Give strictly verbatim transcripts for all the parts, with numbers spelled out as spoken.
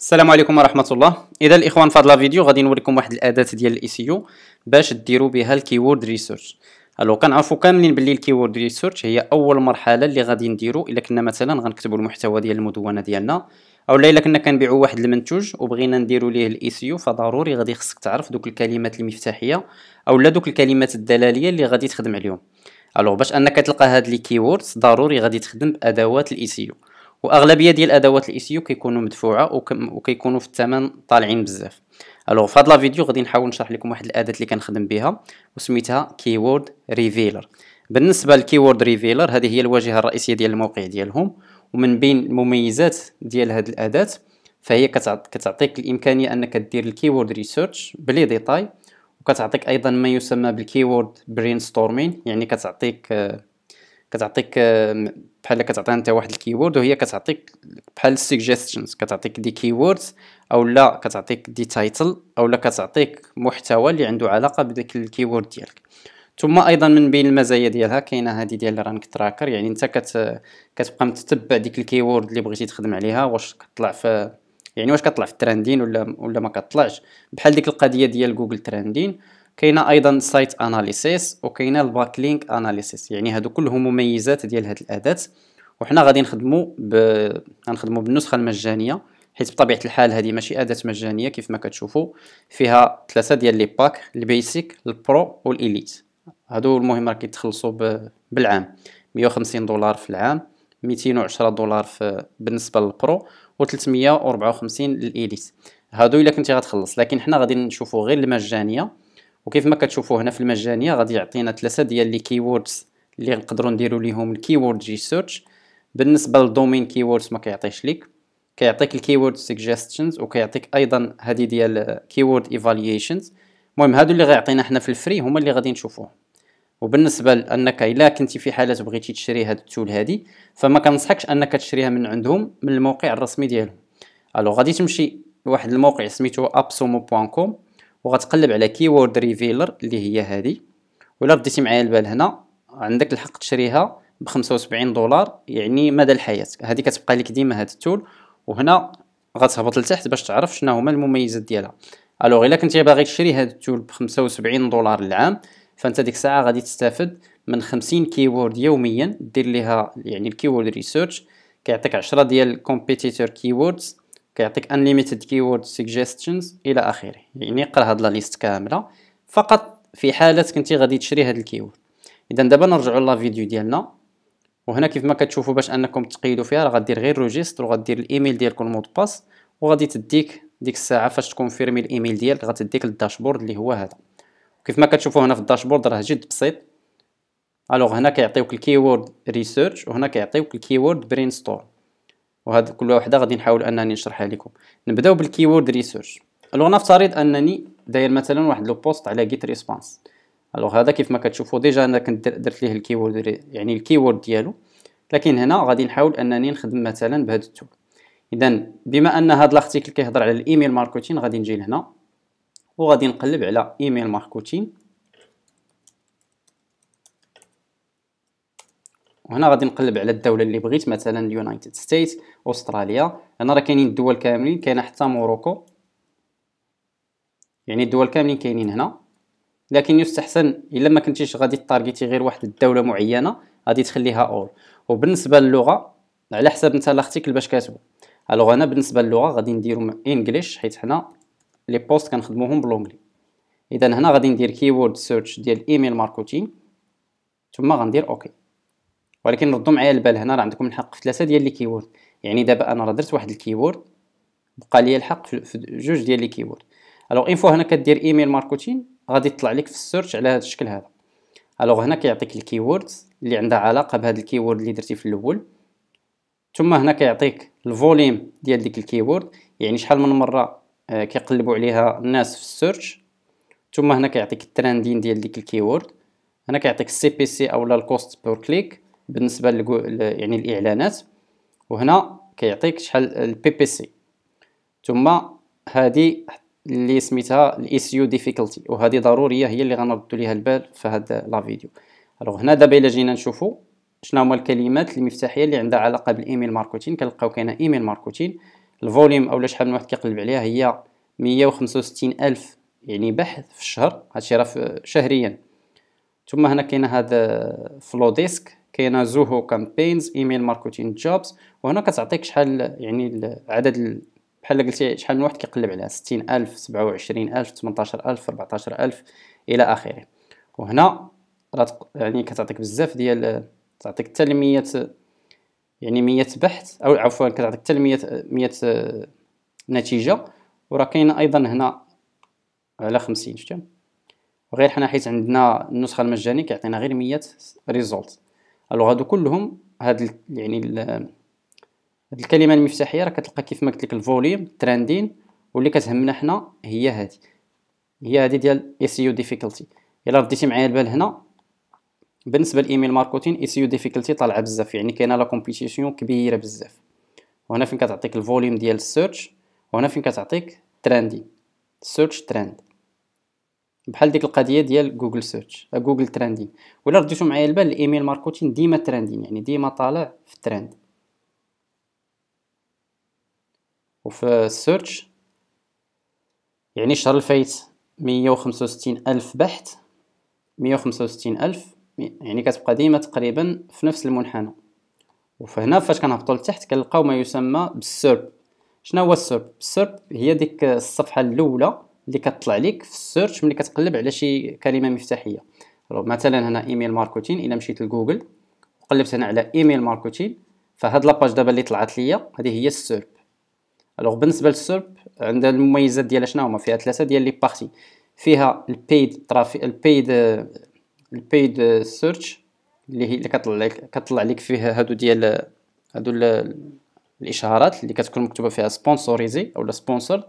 السلام عليكم ورحمه الله. اذا الاخوان في هذا الفيديو غادي نوريكم واحد الاداه ديال الاي سي يو باش ديروا بها الكيورد ريسيرش. الو كنعرفوا كاملين باللي الكيورد ريسيرش هي اول مرحله اللي غادي نديروا الا كنا مثلا غنكتبوا المحتوى ديال المدونه ديالنا، او الا كنا كنبيعوا واحد المنتوج وبغينا نديروا ليه الاي سي يو، فضروري غادي خصك تعرف دوك الكلمات المفتاحيه اولا دوك الكلمات الدلاليه اللي غادي تخدم عليهم. الو باش انك تلقى هاد لي كيوردز ضروري غادي تخدم بادوات الاي سي يو، واغلبيه ديال ادوات الاي سي يو كيكونوا مدفوعه وكيكونوا في الثمن طالعين بزاف. الوغ في هذا الفيديو غادي نحاول نشرح لكم واحد الاداه اللي كنخدم بها وسميتها كيورد ريفيلر. بالنسبه للكيورد ريفيلر هذه هي الواجهه الرئيسيه ديال الموقع ديالهم، ومن بين المميزات ديال هذه الاداه فهي كتعطيك الامكانيه انك دير الكيورد ريسيرش بلي ديتاي، وكتعطيك ايضا ما يسمى بالكيورد برين ستورمين، يعني كتعطيك كتعطيك بحال كتعطيها انت واحد الكيورد وهي كتعطيك بحال السجستشنز، كتعطيك دي كيوردز او لا كتعطيك دي تايتل او لا كتعطيك محتوى اللي عنده علاقه بداك الكيورد ديالك. ثم ايضا من بين المزايا ديالها كاينه هذه ديال رانك تراكر، يعني انت كت كتبقى متتبع ديك الكيورد اللي بغيتي تخدم عليها، واش كتطلع في يعني واش كتطلع في الترندين ولا ولا ما كتطلعش، بحال ديك القضيه ديال جوجل ترندين. كاينه ايضا سايت اناليسيس وكاينه الباك لينك اناليسيس، يعني هادو كلهم مميزات ديال هاد الاداه، وحنا غادي نخدموا ب... غنخدموا بالنسخه المجانيه، حيت بطبيعه الحال هذه ماشي اداه مجانيه كيف ما كتشوفوا، فيها ثلاثه ديال لي باك، البيسيك البرو والاليت. هادو المهم راه كيتخلصوا ب... بالعام مية وخمسين دولار في العام، ميتين وعشرة دولار في... بالنسبه للبرو، وثلاثمية وأربعة وخمسين للاليت. هادو الا كنتي غتخلص، لكن حنا غادي نشوفوا غير المجانيه. وكيف ما كتشوفوا هنا في المجانيه غادي يعطينا ثلاثه ديال لي كيوردز اللي نقدروا نديروا ليهم الكيورد ريسيرش. بالنسبه للدومين كيوردز ما كيعطيش ليك، كيعطيك الكيورد سجستشنز وكيعطيك ايضا هذه ديال كيورد ايفاليويشنز. المهم هادو اللي غيعطينا حنا في الفري هما اللي غادي نشوفوهم. وبالنسبه لانك الا كنتي في حاله بغيتي تشري هاد التول هادي، فما كنصحكش انك تشريها من عندهم من الموقع الرسمي ديالهم. الو غادي تمشي لواحد الموقع سميتو ابسومو دوت كوم وغتقلب على كيورد ريفيلر اللي هي هذه، ولا رديتي معايا البال هنا عندك الحق تشريها ب خمسة وسبعين دولار يعني مدى الحياه، هذه كتبقى لك ديما هاد التول. وهنا غتهبط لتحت باش تعرف شنو هما المميزات ديالها. الوغ الا كنتي باغي تشري هاد التول ب خمسة وسبعين دولار العام، فانت ديك الساعه غادي تستافد من خمسين كيورد يوميا دير ليها يعني الكيورد ريسيرش. كيعطيك عشرة ديال كومبيتيتور كيوردز، كيعطيك unlimited keyword suggestions الى اخره، يعني قرا هاد لا ليست كامله فقط في حاله كنتي غادي تشري هاد الكيورد. اذا دابا نرجعوا لا فيديو ديالنا، وهنا كيف ما كتشوفوا باش انكم تقيدوا فيها راه غدير غير روجيستر وغدير الايميل ديالك والمود باس، وغادي تديك ديك الساعه فاش تكونفيرمي الايميل ديالك غتديك للداشبورد اللي هو هذا. وكيف ما كتشوفوا هنا في الداشبورد راه جد بسيط. الوغ هنا كيعطيوك الكيورد ريسيرش وهنا كيعطيوك الكيورد برين ستورم، وهاد كل وحده غادي نحاول انني نشرحها لكم. نبداو بالكيورد ريسيرش. الو نفترض انني داير مثلا واحد لو بوست على جيت ريسبونس. الو هذا كيف ما كتشوفوا ديجا انا كنت درت ليه الكيورد يعني الكيورد ديالو، لكن هنا غادي نحاول انني نخدم مثلا بهذا التول. اذا بما ان هذا الارتيكل كيهضر على الايميل ماركتين، غادي نجي لهنا وغادي نقلب على ايميل ماركتين، وهنا غادي نقلب على الدوله اللي بغيت مثلا اليونايتد ستيت، استراليا. هنا راه كاينين الدول كاملين، كاينه حتى موروكو، يعني الدول كاملين كاينين هنا. لكن يستحسن الا ما كنتيش غادي تارجيتي غير واحد الدوله معينه غادي تخليها اول. وبالنسبه للغه على حسب نتا الارتيكل باش كاتبو. الوغ انا بالنسبه للغه غادي نديرو انجليش حيت حنا لي بوست كنخدموهم بالانجلي. اذا هنا غادي ندير كيورد سيرش ديال ايميل ماركتين ثم غندير اوكي. ولكن ردوا معايا البال هنا راه عندكم الحق في ثلاثه ديال لي كيورد، يعني دابا انا راه درت واحد الكيورد بقى لي الحق في جوج ديال لي كيورد. الوغ اين فوا هنا كدير ايميل ماركتين غادي يطلع لك في السيرش على هذا الشكل هذا. الوغ هنا كيعطيك الكيوردز اللي عندها علاقه بهذا الكيورد اللي درتي في الاول، ثم هنا كيعطيك الفوليوم ديال ديك الكيورد، يعني شحال من مره كيقلبوا عليها الناس في السيرش. ثم هنا كيعطيك الترندين ديال ديك الكيورد، هنا كيعطيك السي بي سي اولا الكوست بور كليك بالنسبه ل يعني الاعلانات، وهنا كيعطيك شحال البي بي سي. ثم هذه اللي سميتها الاي سي يو ديفيكولتي، وهذه ضروريه هي اللي غنردوا ليها البال في هذا لا فيديو. الوغ هنا دابا الا جينا نشوفوا شنو هما الكلمات المفتاحيه اللي عندها علاقه بالايميل ماركتين، كنلقاو كاينه ايميل ماركتين. الفوليوم أو شحال من واحد كيقلب عليها هي مية وخمسة وستين ألف يعني بحث في الشهر، هادشي راه شهريا. ثم هنا كاين هذا فلو ديسك، كاين زوهو كامبينز، ايميل ماركتين جوبز، وهنا كتعطيك شحال يعني عدد بحال قلتي شحال من واحد كيقلب عليها، ستين ألف، سبعة وعشرين ألف، ثمنطاشر ألف، أربعطاشر ألف إلى آخره. وهنا راه يعني كتعطيك بزاف ديال، تعطيك حتى لمية يعني مية بحث أو عفوا كتعطيك حتى لمية مية نتيجة. وراه كاين أيضا هنا على خمسين، شفتي، وغير حنا حيت عندنا النسخة المجانية كيعطينا غير مية ريزولت. الوغ هادو كلهم هاد يعني الكلمة المفتاحية راه كتلقى كيف ما قلت لك الفوليوم ترندين، واللي كتهمنا حنا هي هادي، هي هادي ديال إس إي أو ديفيكولتي. إلا رديتي معايا البال هنا بالنسبة لإيميل ماركتين إس إي أو ديفيكولتي طالعة بزاف، يعني كاينة لا كومبيتيسيون كبيرة بزاف. وهنا فين كتعطيك الفوليوم ديال السيرش، وهنا فين كتعطيك ترندين، سيرش ترند، بحال ديك القضيه ديال جوجل سيرش جوجل ترندين. ولا رديتو معايا البال الايميل ماركتين ديما ترندين، يعني ديما طالع في الترند. وفي السيرش يعني الشهر الفايت مية وخمسة وستين الف بحث، مية وخمسة وستين الف يعني كتبقى ديما تقريبا في نفس المنحنى. وفهنا فاش كنهبطوا لتحت كنلقاو ما يسمى بالسيرب. شنو هو السيرب؟ السيرب هي ديك الصفحه الاولى اللي كتطلع لك في السيرش ملي كتقلب على شي كلمه مفتاحيه. مثلا هنا ايميل ماركتين، الا مشيت لجوجل وقلبت هنا على ايميل ماركتين، فهاد لاباج دابا اللي طلعت ليا هذه هي السيرب. الوغ بالنسبه للسيرب عندها المميزات ديالها، شنو هما؟ فيها ثلاثه ديال لي بارتي، فيها البيد ترافيك، البيد البيد سيرش اللي هي اللي كتطلع لك كتطلع لك فيه هادو ديال هادو الاشهارات اللي كتكون مكتوبه فيها سبونسوريزي اولا سبونسرد.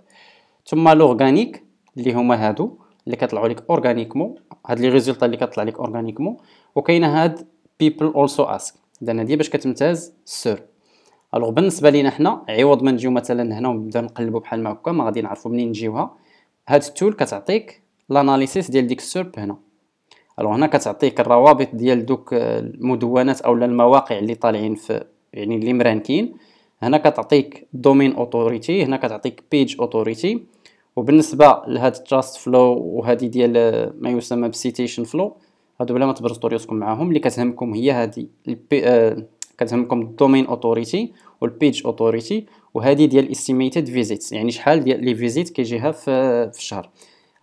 ثم لورغانيك اللي هما هادو اللي كطلعوا لك اورغانيكمون، هاد لي ريزولطا اللي كطلع لك اورغانيكمون. وكاينه هاد بيبل اولسو اسك، اذا هادي باش كتمتاز السيرب. الوغ بالنسبه لينا حنا عوض ما نجيو مثلا هنا ونبدا نقلبوا بحال ما هكا ما غادي نعرفوا منين نجيوها، هاد التول كتعطيك لاناليسيس ديال ديك السيرب هنا. الوغ هنا كتعطيك الروابط ديال دوك المدونات اولا المواقع اللي طالعين في يعني اللي مرانكين. هنا كتعطيك دومين اوتوريتي، هنا كتعطيك بيج اوتوريتي. وبالنسبه لهاد تراست فلو وهذه ديال ما يسمى بسيتيشن فلو، هادو بلا ما تبرزطوا راسكم معاهم، اللي كتهمكم هي هذه آه كتهمكم الدومين اوتوريتي والبيج اوتوريتي، وهذه ديال استيميتد فيزيتس يعني شحال ديال لي فيزيت كيجيها في في الشهر.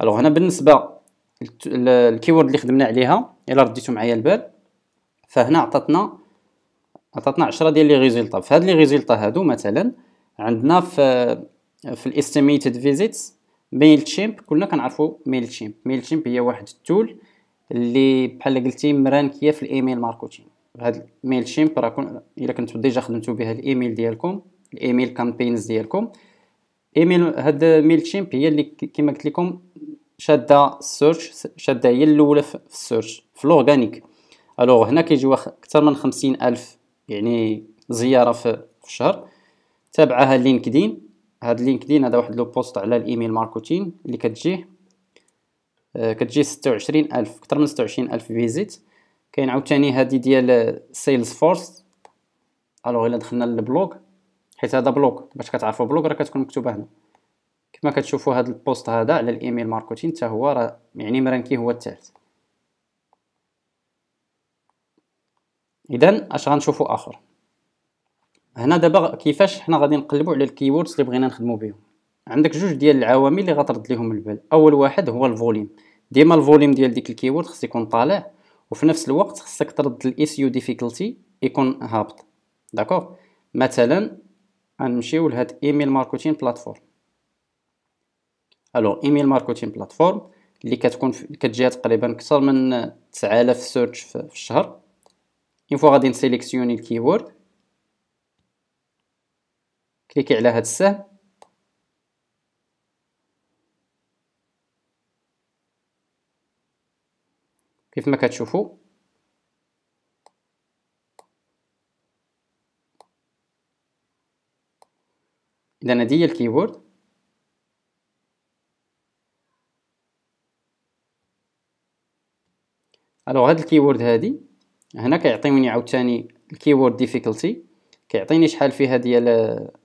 الوغ هنا بالنسبه للكيورد اللي خدمنا عليها الا رديتو معايا البال، فهنا عطاتنا عطاتنا عشرة ديال لي ريزولطا. فهاد لي ريزولطا هادو مثلا عندنا في في الاستيميتد فيزيتس ميل تشيمب، كلنا كنعرفوا ميل تشيمب. ميل تشيمب هي واحد التول اللي بحال قلتي مرانكيه في الايميل ماركتين. هاد ميل تشيمب راه الا كنتو ديجا خدمتو بها الايميل ديالكم، الايميل كامبينز ديالكم، ايميل هاد ميل تشيمب هي اللي كما قلت لكم شاده السيرش، شاده هي الاولى في السيرش في الاورغانيك. الوغ هنا كيجيو اكثر من خمسين الف يعني زياره في الشهر. تابعها لينكدين، هاد لينكدين هذا واحد لو بوست على الايميل ماركتين اللي كتجيه آه كتجي ستة وعشرين ألف، اكثر من ستة وعشرين ألف فيزيت. كاين عاوتاني هادي ديال سيلز فورس. الوغ الا دخلنا للبلوغ، حيت هذا بلوغ باش كتعرفوا بلوغ راه كتكون مكتوبه هنا كما كتشوفوا. هاد البوست هذا على الايميل ماركتين حتى هو راه يعني مرانكي هو الثالث. اذا اش غنشوفوا اخر هنا دابا كيفاش حنا غادي نقلبوا على الكيوردز اللي بغينا نخدموا بهم. عندك جوج ديال العوامل اللي غترد لهم البال. اول واحد هو الفوليوم، ديما الفوليوم ديال ديك الكيورد خص يكون طالع، وفي نفس الوقت خصك ترد الاس يو ديفيكولتي يكون هابط. داكوغ، مثلا غنمشيو لهاد ايميل ماركتين بلاتفورم. الو ايميل ماركتين بلاتفورم اللي كتكون كتجيها تقريبا اكثر من تسعة آلاف سيرش في الشهر. اين فوا غادي نسيليكسيوني الكيورد، كليكي على هاد السهم، كيف ما كتشوفوا اذا هادي هي الكيورد. الوغ هاد الكيورد هادي هنا كيعطيوني عاوتاني الكيورد ديفيكولتي كيعطيني شحال فيها ديال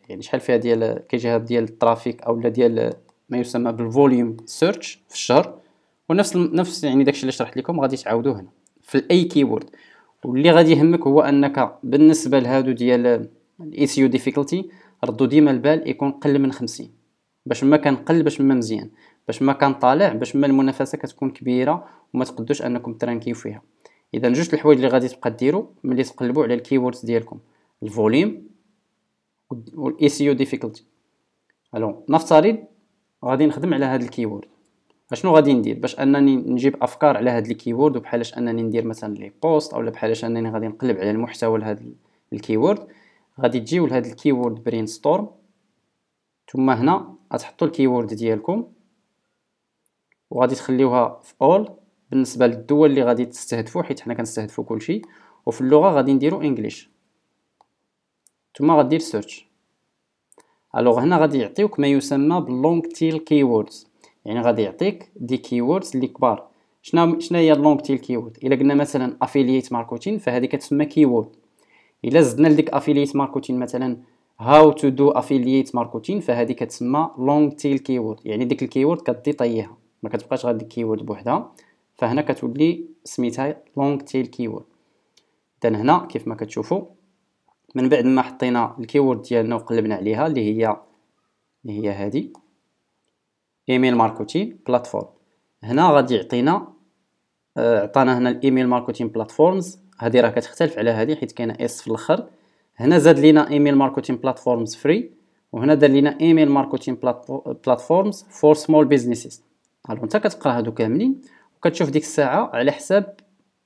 يعني شحال فيها ديال كيجهب ديال الترافيك اولا ديال ما يسمى بالفوليوم سيرش في الشهر، ونفس نفس يعني داكشي اللي شرحت لكم غادي تعاودوه هنا في اي كيورد. واللي غادي يهمك هو انك بالنسبه لهادو ديال الايسيو ديفيكولتي ردوا ديما البال يكون قل من خمسين باش ما كنقل باش ما مزيان باش ما كنطالع باش ما المنافسه كتكون كبيره وما تقدوش انكم ترانكيو فيها. اذا جوج الحوايج اللي غادي تبقى ديروا ملي تقلبوا على الكيوردز ديالكم، الفوليوم والايسيو ديفيكولتي. الو نفترض غادي نخدم على هذا الكيورد، اشنو غادي ندير باش انني نجيب افكار على هذا الكيورد وبحالاش انني ندير مثلا لي بوست اولا بحالاش انني غادي نقلب على المحتوى لهذا الكيورد. غادي تجيو لهذا الكيورد برين ستورم، ثم هنا غتحطوا الكيورد ديالكم وغادي تخليوها في اول بالنسبه للدول اللي غادي تستهدفوا حيت حنا كنستهدفوا كلشي، وفي اللغه غادي نديروا انجليش، ثم غادير سيرش. الوغ هنا غادي يعطيوك ما يسمى باللونغ تيل كيوردز، يعني غادي يعطيك دي كيوردز اللي كبار. شنو شنو هي اللونغ تيل كيورد؟ الا قلنا مثلا افيلييت ماركتين فهذه كتسمى كيورد. الا زدنا لديك افيلييت ماركتين مثلا هاو تو دو افيلييت ماركتين فهذه كتسمى لونغ تيل كيورد، يعني ديك الكيورد كتدي طيها ما كتبقاش غير ديك كيورد بوحدها، فهنا كتولي سميتها لونغ تيل كيورد. اذا هنا كيف ما كتشوفوا من بعد ما حطينا الكيورد ديالنا وقلبنا عليها اللي هي اللي هي هذه ايميل ماركتين بلاتفورم، هنا غادي يعطينا عطانا هنا الايميل ماركتين بلاتفورمز. هذه راه كتختلف على هذه حيت كاينه اس في الاخر. هنا زاد لينا ايميل ماركتين بلاتفورمز فري، وهنا دار لينا ايميل ماركتين بلاتفورمز فور سمول بيزنسز. الو انت كتقرا هادو كاملين وكتشوف ديك الساعه على حساب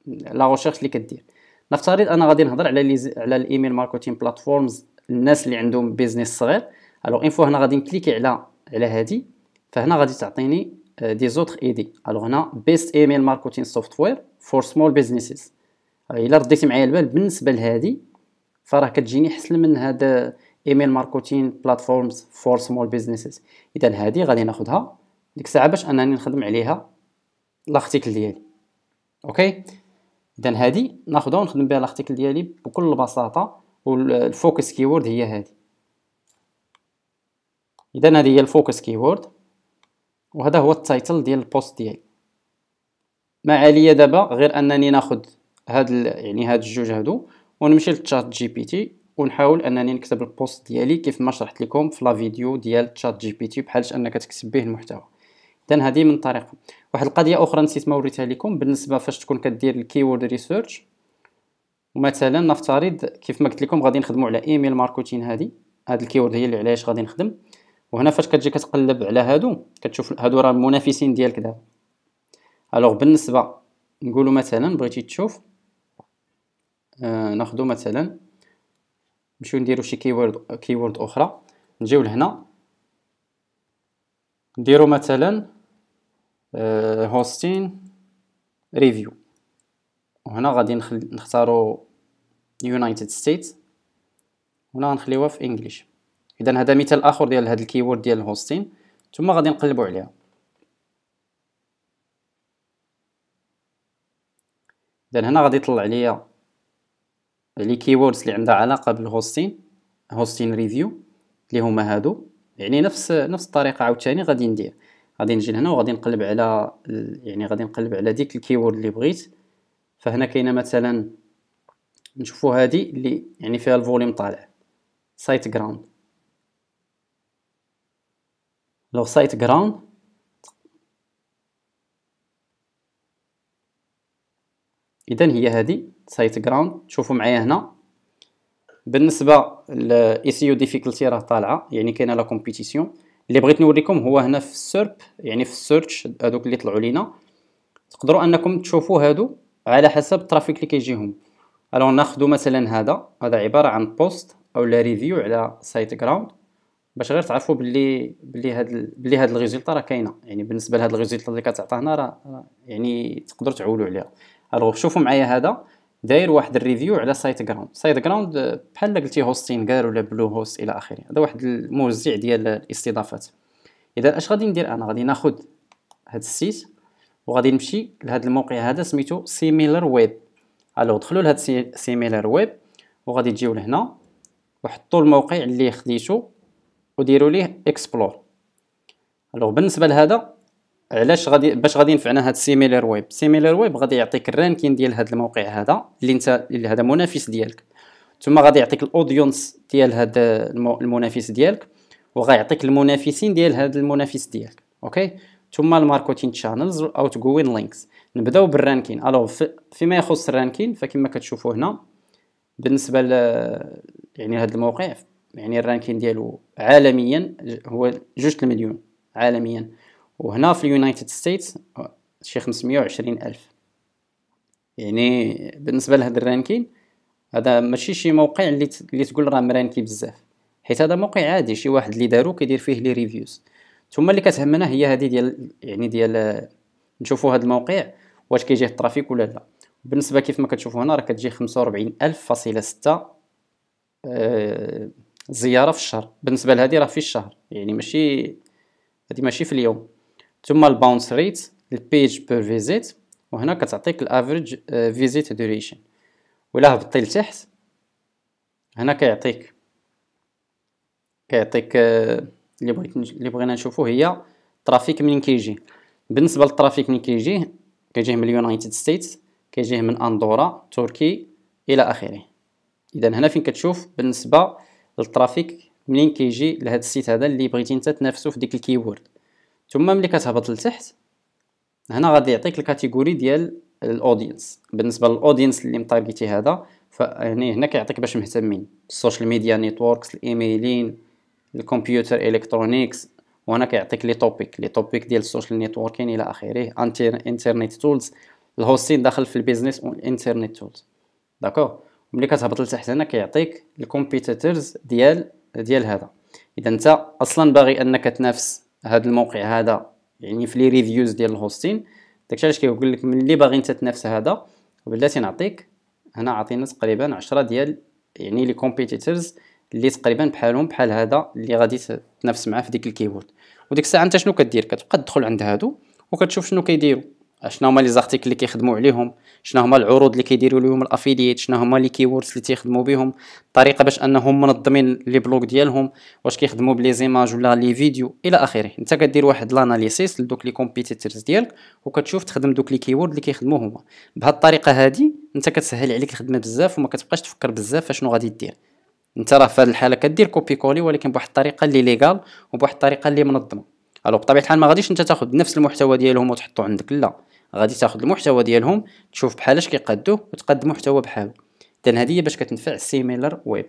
لا ريشيرش اللي كدير. نفترض انا غادي نهضر على لي على الايميل ماركتين بلاتفورمز الناس اللي عندهم بيزنس صغير. الو انفو هنا غادي نكليكي على على هذه، فهنا غادي تعطيني دي زوتر ايدي. الو هنا بيست ايميل ماركتين سوفتوير فور سمول بيزنسز. الا رديتي معايا البال بالنسبه لهذه فراه كتجيني حسن من هذا ايميل ماركتين بلاتفورمز فور سمول بيزنسز. اذا هذه غادي ناخذها ديك الساعه باش انني نخدم عليها لارتيكل ديالي. اوكي اذا هذه ناخذها ونخدم بها لارتيكل ديالي بكل بساطه، والفوكس كيورد هي هذه. اذا هذه هي الفوكس كيورد وهذا هو التايتل ديال البوست ديالي. ما عليا دابا غير انني ناخذ هاد يعني هاد الجوج هادو ونمشي للتشات جي بي تي ونحاول انني نكتب البوست ديالي كيف ما شرحت لكم في لا فيديو ديال تشات جي بي تي بحالش انك تكتب به المحتوى. إذن هذه من طريقه. واحد القضيه اخرى نسيت ما وريتها لكم بالنسبه فاش تكون كدير الكيورد ريسيرش، ومثلا نفترض كيف ما قلت لكم غادي نخدموا على ايميل ماركتين، هذه هاد الكيورد هي اللي علاش غادي نخدم. وهنا فاش كتجي كتقلب على هادو كتشوف هادو راه المنافسين ديالك دابا. الوغ بالنسبه نقولوا مثلا بغيتي تشوف آه ناخذ مثلا نمشيو نديروا شي كيورد كيورد اخرى، نجيو لهنا نديروا مثلا هوستين ريفيو، وهنا غادي نختاروا يونايتد ستيت، هنا غنخليوها في انجليش. اذا هذا مثال اخر ديال هذا الكيورد ديال الهوستين، ثم غادي نقلبوا عليها. اذا هنا غادي يطلع ليا لي كيوردز اللي عندها علاقه بالهوستين هوستين ريفيو اللي هما هادو، يعني نفس نفس الطريقه عاوتاني غادي ندير. غادي نجي لهنا وغادي نقلب على يعني غادي نقلب على ديك الكيورد اللي بغيت. فهنا كاينه مثلا نشوفوا هذه اللي يعني فيها الفوليوم طالع سايت جراوند. لو سايت جراوند اذا هي هذه سايت جراوند. شوفوا معايا هنا بالنسبه ل سي يو ديفيكولتي راه طالعه، يعني كاينه لا كومبيتيسيون. اللي بغيت نوريكم هو هنا في السيرب يعني في السيرش هذوك اللي طلعوا لينا، تقدروا انكم تشوفوا هادو على حسب الترافيك اللي كيجيهم. الو ناخذوا مثلا هذا هذا عباره عن بوست اولا ريفيو على سايت جراوند باش غير تعرفوا باللي باللي هاد باللي هاد الريزلت راه كاينه، يعني بالنسبه لهاد الريزلت اللي كتعطى هنا راه يعني تقدروا تعولوا عليها. الو شوفوا معايا هذا داير واحد الريفيو على سايت جراوند. سايت جراوند بحال قلتي هوستين غير ولا بلو هوست الى اخره، هذا واحد الموزع ديال الاستضافات. اذا اش غادي ندير انا غادي ناخذ هذا السيت وغادي نمشي لهذا الموقع هذا سميتو سيميلر ويب. الو دخلوا لهذا سيميلر ويب وغادي تجيو لهنا وحطوا الموقع اللي خديتو وديروا ليه اكسبلور. الوغ بالنسبه لهذا علاش غادي باش غادي ينفعنا هذا سيميلر ويب؟ سيميلر ويب غادي يعطيك الرانكين ديال هذا الموقع هذا اللي انت اللي هذا منافس ديالك، ثم غادي يعطيك الاودينس ديال هذا المنافس ديالك، وغيعطيك المنافسين ديال هذا المنافس ديالك. اوكي، ثم الماركتين شانلز او تجوين لينكس. نبداو بالرانكين. الو فيما يخص الرانكين فكما كتشوفوا هنا بالنسبه ل يعني هذا الموقع، يعني الرانكين ديالو عالميا هو جوج المليون عالميا، وهنا في اليونايتد ستيتس شي خمسمية وعشرين الف. يعني بالنسبه لهذا الرانكين هذا ماشي شي موقع اللي اللي تقول راه مرانكي بزاف، حيت هذا موقع عادي شي واحد اللي دارو كيدير فيه لي ريفيوز. ثم اللي كتهمنا هي هذه ديال يعني ديال نشوفوا هذا الموقع واش كيجي الترافيك ولا لا. بالنسبه كيف ما كتشوفوا هنا راه كتجي خمسة وأربعين ألف فاصلة ستة آه زياره في الشهر. بالنسبه لهذه راه في الشهر، يعني ماشي هذه ماشي في اليوم. ثم الباونس ريت، البيج بير فيزيت، وهنا كتعطيك الافريج فيزيت ديوريشن. ولا هبطي لتحت هنا كيعطيك كيعطيك آه اللي بغيت اللي بغينا نشوفوه هي الترافيك منين كيجي. بالنسبه للترافيك منين كيجيه كيجيه من اليونايتد ستيتس، كيجيه من اندورا، تركي الى اخره. اذا هنا فين كتشوف بالنسبه للترافيك منين كيجي لهذا السيت هذا اللي بغيتي انت تنافسو في ديك الكيورد. ثم ملي كتهبط لتحت هنا غادي يعطيك الكاتيجوري ديال الاودينس. بالنسبه للاودينس اللي متارجيتي هذا فهنا هنا كيعطيك باش مهتمين السوشيال ميديا نيتوركس، الايميلين، الكمبيوتر الكترونيكس، وهنا كيعطيك لي توبيك لي توبيك ديال السوشيال نيتوركين الى اخره، انترنت تولز، الهوستين داخل في البيزنس والانترنت تولز. داكور، ملي كتهبط لتحت هنا كيعطيك الكومبيتيتورز ديال ديال هذا. اذا انت اصلا باغي انك تنافس هذا الموقع هذا يعني في لي ريفيوز ديال الهوستين، داكشي علاش كيقول لك ملي باغي انت تنافس هذا بلاتي نعطيك هنا. عطينا تقريبا عشرة ديال يعني لي كومبيتيتورز اللي تقريبا بحالهم بحال هذا اللي غادي تنافس معاه في ديك الكيورد. وديك الساعه انت شنو كدير؟ كتبقى تدخل عند هادو وكتشوف شنو كيديروا، شنو هما لي زارتيكل اللي كيخدموا عليهم، شنو هما العروض اللي كيديروا لهم الافيلييت، شنو هما لي كيوردز اللي تيخدموا بهم، الطريقه باش انهم منظمين لي بلوك ديالهم، واش كيخدموا بلي زيماج ولا لي فيديو الى اخره. انت كدير واحد لاناليسيس لدوك لي كومبيتيتورز ديالك وكتشوف تخدم دوك لي كيورد اللي كيخدموا هما. بهاد الطريقه هادي انت كتسهل عليك الخدمه بزاف وما كتبقاش تفكر بزاف شنو غادي دير. انت راه في هذه الحاله كدير كوبي كولي، ولكن بواحد الطريقه اللي ليغال وبواحد الطريقه اللي منظمه. الو بطبيعه الحال ما غاديش انت تاخذ نفس المحتوى ديالهم وتحطو عندك، لا غادي تاخذ المحتوى ديالهم تشوف بحالاش كيقادوه وتقدم محتوى بحالو. اذا هذه هي باش كتنفع سيميلر ويب.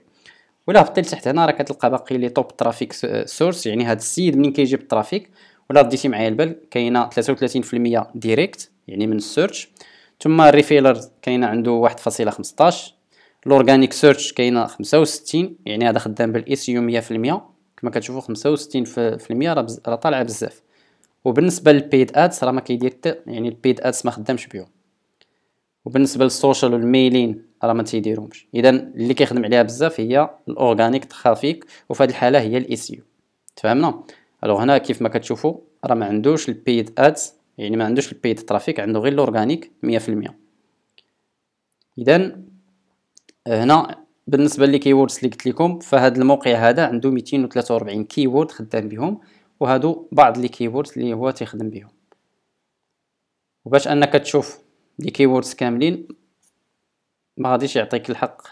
ولا هبطي لتحت هنا راه كتلقى باقي لي توب ترافيك سورس، يعني هذا السيد منين كيجيب الترافيك. ولا رديتي معايا البال كاينه ثلاثة وثلاثين بالمية ديريكت يعني من السيرش، ثم الريفيلر كاينه عنده واحد فاصلة خمسطاش، الاورغانيك سيرش كاينه خمسة وستين، يعني هذا خدام بالايسيو مية بالمية كما كتشوفوا خمسة وستين بالمية راه طالعه بزاف. وبالنسبه للبيد ادس راه ما كيدير حتى، يعني البيد ادس ما خدامش بهم. وبالنسبه للسوشيال والميلين راه ما تيديرهمش. اذا اللي كيخدم عليها بزاف هي الاورغانيك ترافيك، وفي هذه الحاله هي الايسيو. تفهمنا؟ الوغ هنا كيف ما كتشوفوا راه ما عندوش البيد ادس، يعني ما عندوش البيد ترافيك، عنده غير الاورغانيك مية بالمية. اذا هنا بالنسبه لي كيوردز اللي قلت لكم فهاد الموقع هذا عنده مئتين وثلاثة وأربعين كيورد خدام بهم، وهادو بعض لي كيوردز اللي هو تيخدم بهم. وباش انك تشوف لي كيوردز كاملين ما غاديش يعطيك الحق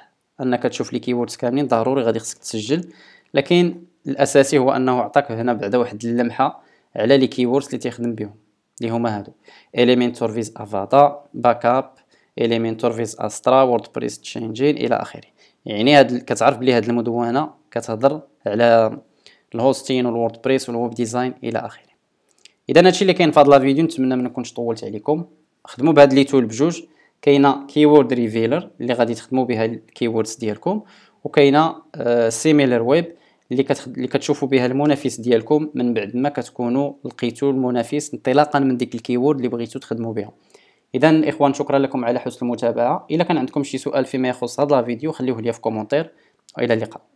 انك تشوف لي كيوردز كاملين، ضروري غادي خصك تسجل. لكن الاساسي هو انه عطاك هنا بعدا واحد اللمحه على لي كيوردز اللي تيخدم بهم اللي هما هادو: Elementor فيز افادا، باك اب، Elementor فيز استرا، ووردبريس تشينجين الى اخره. يعني هاد كتعرف بلي هاد المدونه كتهضر على الهوستين والوردبريس والويب ديزاين الى اخره. اذا هادشي اللي كاين في هاد لا فيديو، نتمنى ما نكونش طولت عليكم. خدموا بهاد لي تول بجوج، كاينه كيورد ريفيلر اللي غادي تخدموا بها الكيوردز ديالكم، وكاينه سيميلر ويب اللي كتخد... اللي كتشوفوا بها المنافس ديالكم من بعد ما كتكونوا لقيتوا المنافس انطلاقا من ديك الكيورد اللي بغيتوا تخدموا بها. اذا اخوان شكرا لكم على حسن المتابعه. الا كان عندكم شي سؤال فيما يخص هذا الفيديو خليوه لي في كومونتير، والى اللقاء.